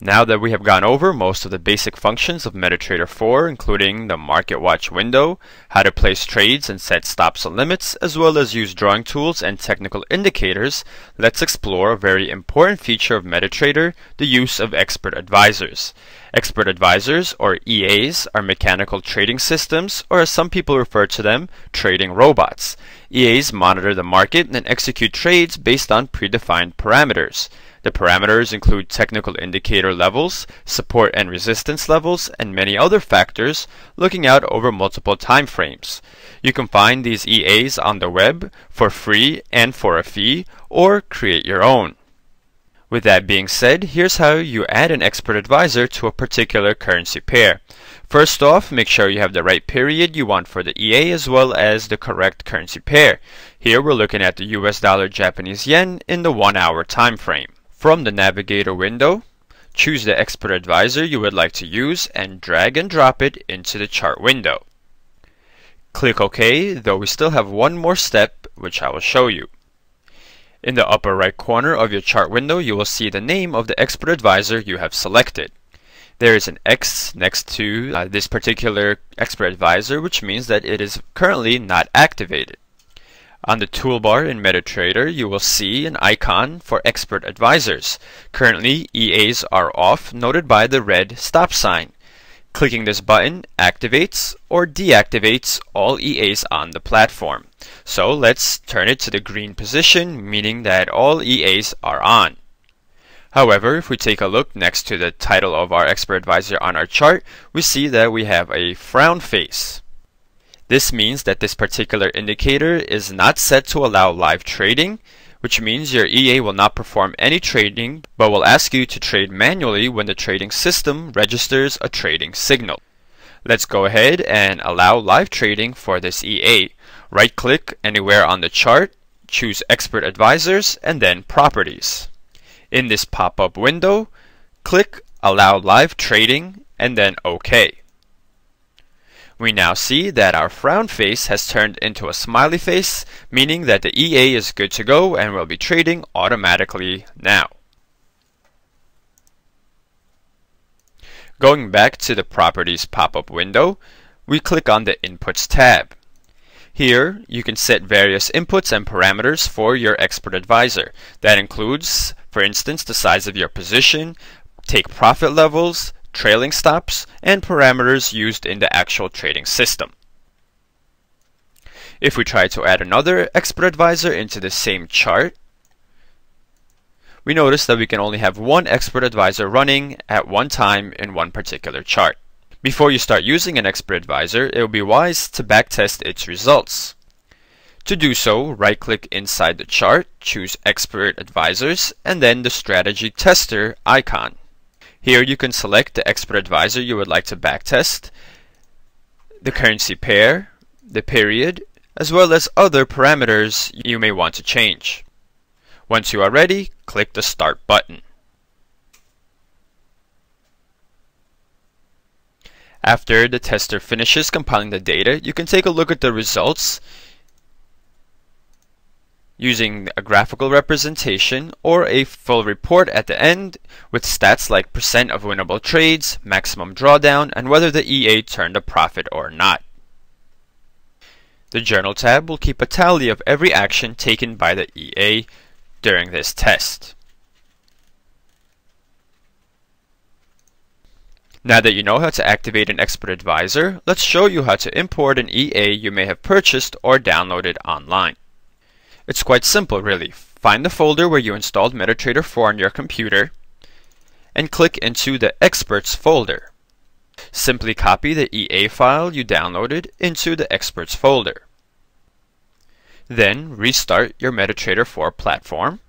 Now that we have gone over most of the basic functions of MetaTrader 4, including the market watch window, how to place trades and set stops and limits, as well as use drawing tools and technical indicators, let's explore a very important feature of MetaTrader, the use of Expert Advisors. Expert Advisors, or EAs, are mechanical trading systems, or as some people refer to them, trading robots. EAs monitor the market and execute trades based on predefined parameters. The parameters include technical indicator levels, support and resistance levels, and many other factors looking out over multiple time frames. You can find these EAs on the web for free and for a fee, or create your own. With that being said, here's how you add an expert advisor to a particular currency pair. First off, make sure you have the right period you want for the EA as well as the correct currency pair. Here we're looking at the US dollar Japanese yen in the 1 hour time frame. From the Navigator window, choose the expert advisor you would like to use and drag and drop it into the chart window. Click OK, though we still have one more step which I will show you. In the upper right corner of your chart window, you will see the name of the expert advisor you have selected. There is an X next to this particular expert advisor, which means that it is currently not activated. On the toolbar in MetaTrader, you will see an icon for Expert Advisors. Currently, EAs are off, noted by the red stop sign. Clicking this button activates or deactivates all EAs on the platform. So let's turn it to the green position, meaning that all EAs are on. However, if we take a look next to the title of our Expert Advisor on our chart, we see that we have a frown face. This means that this particular indicator is not set to allow live trading, which means your EA will not perform any trading, but will ask you to trade manually when the trading system registers a trading signal. Let's go ahead and allow live trading for this EA. Right-click anywhere on the chart, choose Expert Advisors, and then Properties. In this pop-up window, click Allow Live Trading, and then OK. We now see that our frown face has turned into a smiley face, meaning that the EA is good to go and will be trading automatically now. Going back to the Properties pop-up window, we click on the Inputs tab. Here, you can set various inputs and parameters for your expert advisor. That includes, for instance, the size of your position, take profit levels, trailing stops, and parameters used in the actual trading system. If we try to add another expert advisor into the same chart, we notice that we can only have one expert advisor running at one time in one particular chart. Before you start using an expert advisor, it will be wise to backtest its results. To do so, right-click inside the chart, choose Expert Advisors, and then the Strategy Tester icon. Here you can select the expert advisor you would like to backtest, the currency pair, the period, as well as other parameters you may want to change. Once you are ready, click the Start button. After the tester finishes compiling the data, you can take a look at the results using a graphical representation or a full report at the end with stats like percent of winnable trades, maximum drawdown, and whether the EA turned a profit or not. The Journal tab will keep a tally of every action taken by the EA during this test. Now that you know how to activate an expert advisor, let's show you how to import an EA you may have purchased or downloaded online. It's quite simple, really. Find the folder where you installed MetaTrader 4 on your computer and click into the Experts folder. Simply copy the EA file you downloaded into the Experts folder. Then restart your MetaTrader 4 platform.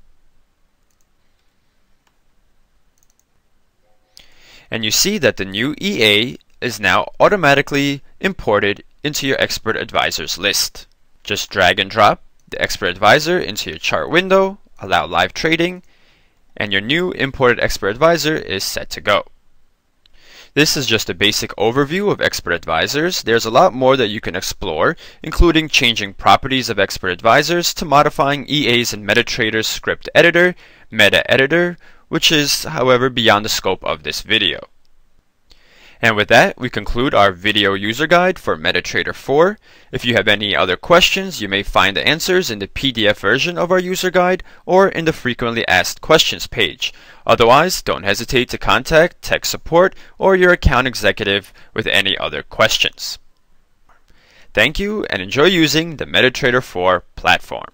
And you see that the new EA is now automatically imported into your Expert Advisors list. Just drag and drop the Expert Advisor into your chart window, allow live trading, and your new imported Expert Advisor is set to go. This is just a basic overview of Expert Advisors. There's a lot more that you can explore, including changing properties of Expert Advisors to modifying EAs in MetaTrader's Script Editor, MetaEditor, which is, however, beyond the scope of this video. And with that, we conclude our video user guide for MetaTrader 4. If you have any other questions, you may find the answers in the PDF version of our user guide or in the frequently asked questions page. Otherwise, don't hesitate to contact tech support or your account executive with any other questions. Thank you and enjoy using the MetaTrader 4 platform.